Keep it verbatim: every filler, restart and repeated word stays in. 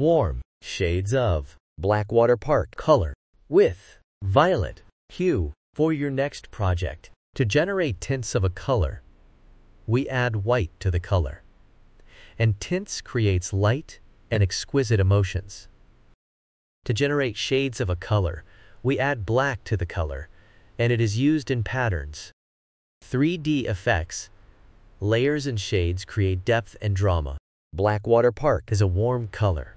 warm shades of Blackwater Park color with violet hue for your next project. To generate tints of a color, we add white to the color, and tints creates light and exquisite emotions. To generate shades of a color, we add black to the color, and it is used in patterns. three D effects, layers and shades create depth and drama. Blackwater Park is a warm color,